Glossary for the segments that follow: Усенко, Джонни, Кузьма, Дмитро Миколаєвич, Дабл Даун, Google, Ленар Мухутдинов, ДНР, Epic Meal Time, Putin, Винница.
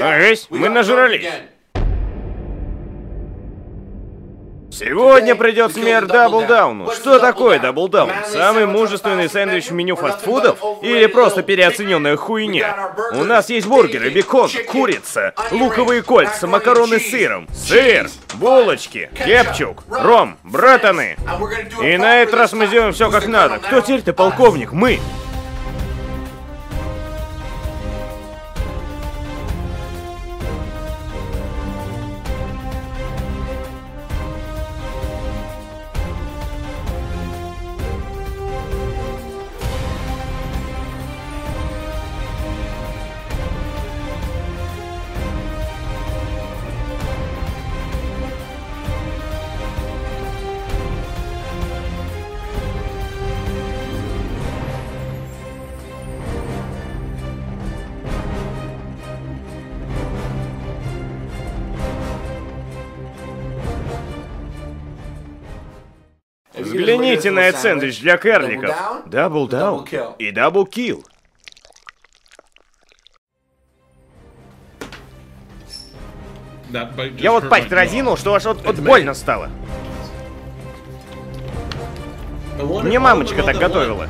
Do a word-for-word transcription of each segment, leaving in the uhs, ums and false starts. Ага, мы нажрались. Сегодня придет смерть Дабл Дауну. Что такое Дабл Даун? Самый мужественный сэндвич в меню фастфудов? Или просто переоцененная хуйня? У нас есть бургеры, бекон, курица, луковые кольца, макароны с сыром, сыр, булочки, кепчук, ром, братаны. И на этот раз мы сделаем все как надо. Кто теперь-то полковник? Мы. Взгляните на этот сэндвич для карликов. Дабл Даун и Дабл Килл. Я вот пасть разинул, что аж вот, вот больно стало. Мне мамочка так готовила.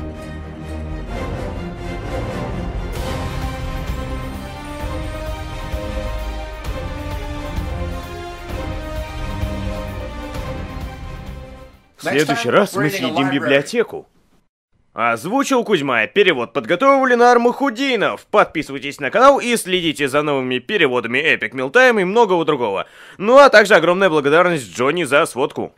В следующий раз мы съедим библиотеку. Озвучил Кузьма. Перевод подготовил Ленар Мухутдинов. Подписывайтесь на канал и следите за новыми переводами Epic Meal Time и многого другого. Ну а также огромная благодарность Джонни за сводку.